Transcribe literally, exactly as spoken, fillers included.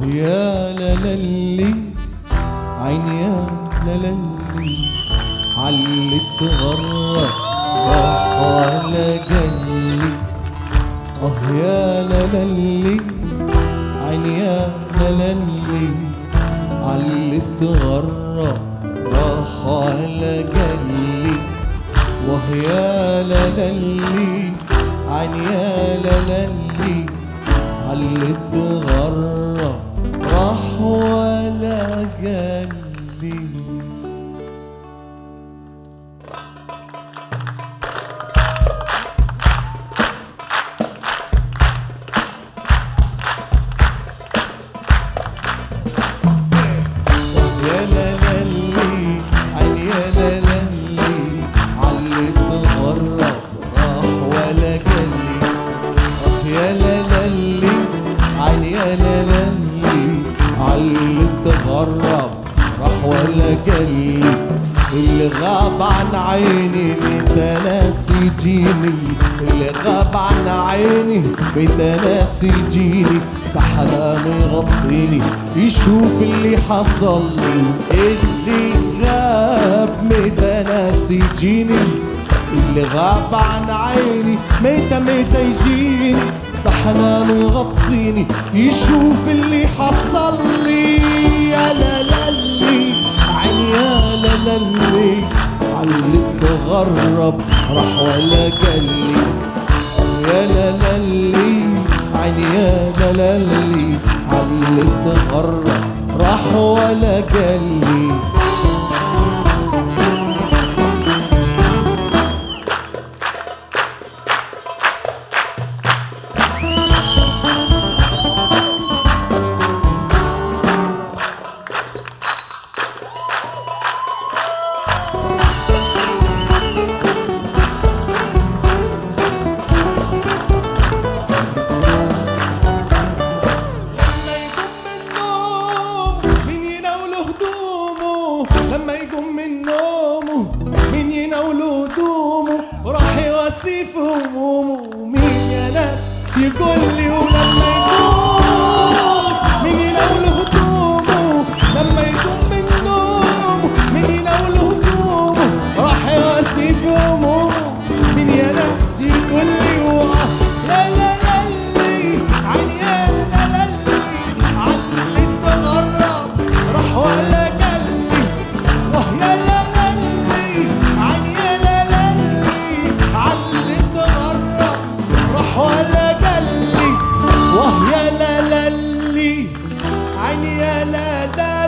يا لاللي عين يا لاللي علي تغرب راح على جلي. اه يا لاللي عين يا لاللي علي تغرب راح على جلي. واه يا لاللي عين يا لاللي علي تغرب راح ولا جالي. اللي غاب عن عيني بتناسي جيني، اللي غاب عن عيني بتناسي جيني، بحلم يغطيني يشوف اللي حصل لي. اللي غاب متناسي جيني، اللي غاب عن عيني ميتة ميتة يجيني، بحلم يغطيني يشوف اللي حصل لي. يا لاللي عيني يا لاللي علي تغرب راح ولا جالي. يا لاللي عيني يا لاللي علي تغرب راح ولا جالي. ويا لاللي عيني يا لاللي